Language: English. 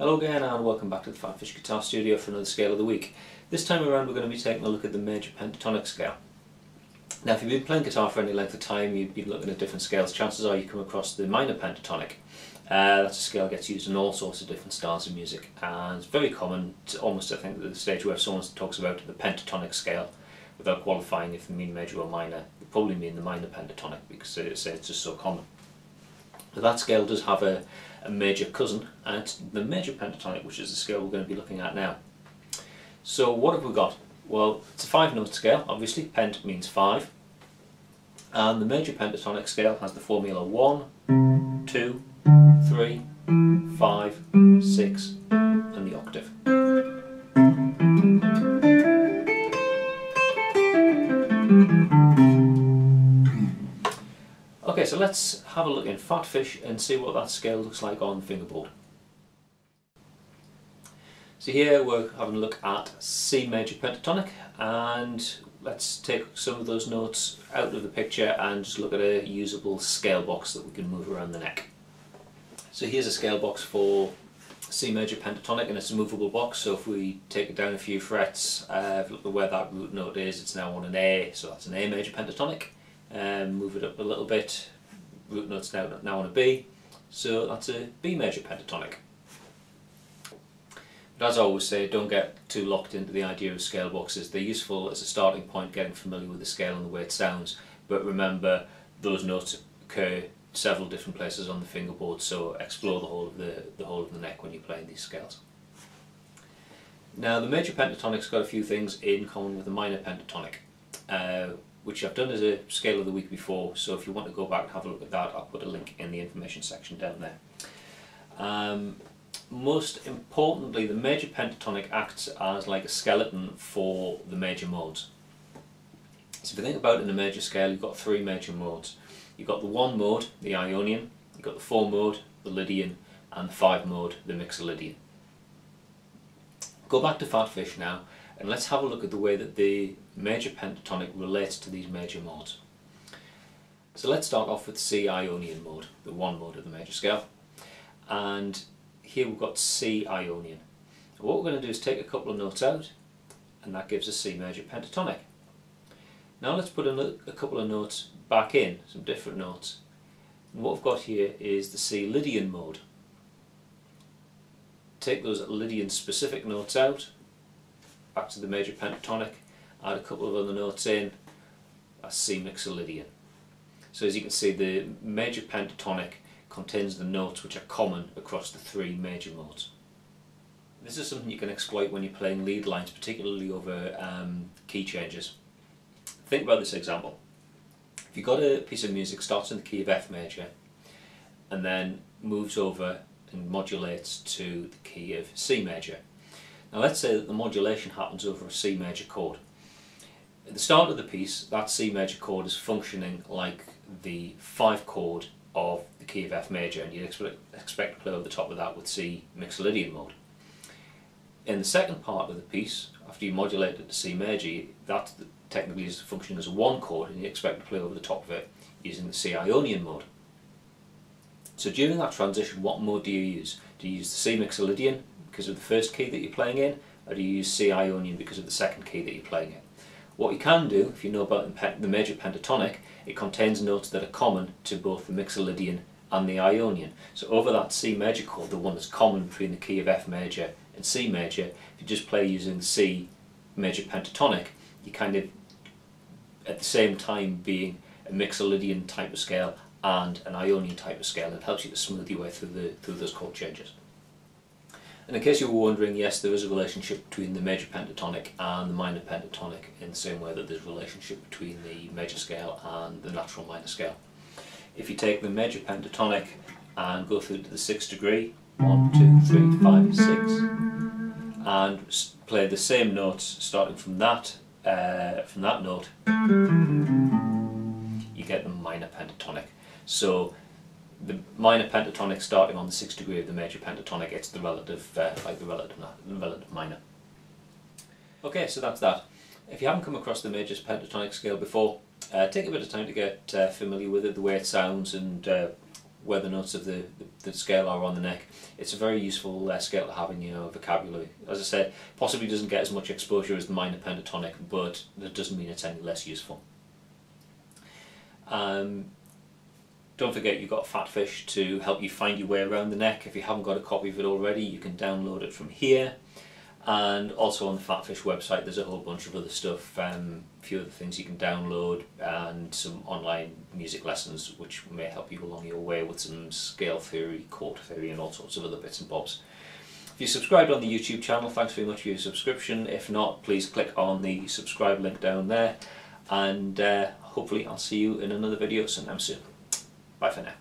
Hello again and welcome back to the PhatPhish Guitar Studio for another scale of the week. This time around we're going to be taking a look at the Major Pentatonic scale. Now if you've been playing guitar for any length of time, you've been looking at different scales, chances are you come across the Minor Pentatonic. That's a scale that gets used in all sorts of different styles of music, and it's very common to almost, I think, the stage where if someone talks about the pentatonic scale without qualifying if they mean major or minor, they probably mean the Minor Pentatonic because it's just so common. But that scale does have a major cousin, and it's the Major Pentatonic, which is the scale we're going to be looking at now. So what have we got? Well, it's a 5-note scale, obviously. Pent means 5. And the Major Pentatonic scale has the formula 1, 2, 3, 5, 6, and the octave. Okay, so let's have a look in PhatPhish and see what that scale looks like on the fingerboard. So here we're having a look at C Major Pentatonic, and let's take some of those notes out of the picture and just look at a usable scale box that we can move around the neck. So here's a scale box for C Major Pentatonic, and it's a movable box, so if we take it down a few frets, if you look at where that root note is, it's now on an A, so that's an A Major Pentatonic. Move it up a little bit, root note's now on a B, so that's a B Major Pentatonic. But as I always say, don't get too locked into the idea of scale boxes. They're useful as a starting point, getting familiar with the scale and the way it sounds, but remember those notes occur several different places on the fingerboard, so explore the whole of the neck when you're playing these scales. Now the Major Pentatonic's got a few things in common with the Minor Pentatonic, which I've done as a scale of the week before, so if you want to go back and have a look at that, I'll put a link in the information section down there. Most importantly, the Major Pentatonic acts as like a skeleton for the major modes. So if you think about it, in a major scale, you've got 3 major modes. You've got the 1 mode, the Ionian, you've got the 4 mode, the Lydian, and the 5 mode, the Mixolydian. Go back to PhatPhish now, and let's have a look at the way that the Major Pentatonic relates to these major modes. So let's start off with C Ionian mode, the 1 mode of the major scale. And here we've got C Ionian. What we're going to do is take a couple of notes out, and that gives us C Major Pentatonic. Now let's put a couple of notes back in, some different notes. And what we've got here is the C Lydian mode. Take those Lydian specific notes out, back to the Major Pentatonic, add a couple of other notes in, that's C Mixolydian. So as you can see, the Major Pentatonic contains the notes which are common across the 3 major modes. This is something you can exploit when you're playing lead lines, particularly over key changes. Think about this example. If you've got a piece of music, starts in the key of F major and then moves over and modulates to the key of C major. Now let's say that the modulation happens over a C major chord. At the start of the piece, that C major chord is functioning like the 5 chord of the key of F major, and you'd expect to play over the top of that with C Mixolydian mode. In the second part of the piece, after you modulate it to C major, that technically is functioning as a 1 chord, and you expect to play over the top of it using the C Ionian mode. So during that transition, what mode do you use? Do you use the C Mixolydian because of the first key that you're playing in, or do you use C Ionian because of the second key that you're playing in? What you can do, if you know about the Major Pentatonic, it contains notes that are common to both the Mixolydian and the Ionian. So over that C major chord, the one that's common between the key of F major and C major, if you just play using the C Major Pentatonic, you kind of, at the same time, being a Mixolydian type of scale and an Ionian type of scale. It helps you to smooth your way through those chord changes. And in case you were wondering, yes, there is a relationship between the Major Pentatonic and the Minor Pentatonic in the same way that there's a relationship between the major scale and the natural minor scale. If you take the Major Pentatonic and go through to the 6th degree, 1, 2, 3, 5, 6, and play the same notes starting from that note, you get the Minor Pentatonic. So the Minor Pentatonic starting on the 6th degree of the Major Pentatonic, it's the relative, relative minor. Okay, so that's that. If you haven't come across the Major Pentatonic scale before, take a bit of time to get familiar with it, the way it sounds, and where the notes of the scale are on the neck. It's a very useful scale to have in your vocabulary. As I said, possibly doesn't get as much exposure as the minor pentatonic, but that doesn't mean it's any less useful. Don't forget, you've got PhatPhish to help you find your way around the neck. If you haven't got a copy of it already, you can download it from here. And also on the PhatPhish website, there's a whole bunch of other stuff, a few other things you can download, and some online music lessons which may help you along your way with some scale theory, chord theory, and all sorts of other bits and bobs. If you're subscribed on the YouTube channel, thanks very much for your subscription. If not, please click on the subscribe link down there, and hopefully I'll see you in another video sometime soon. Bye for now.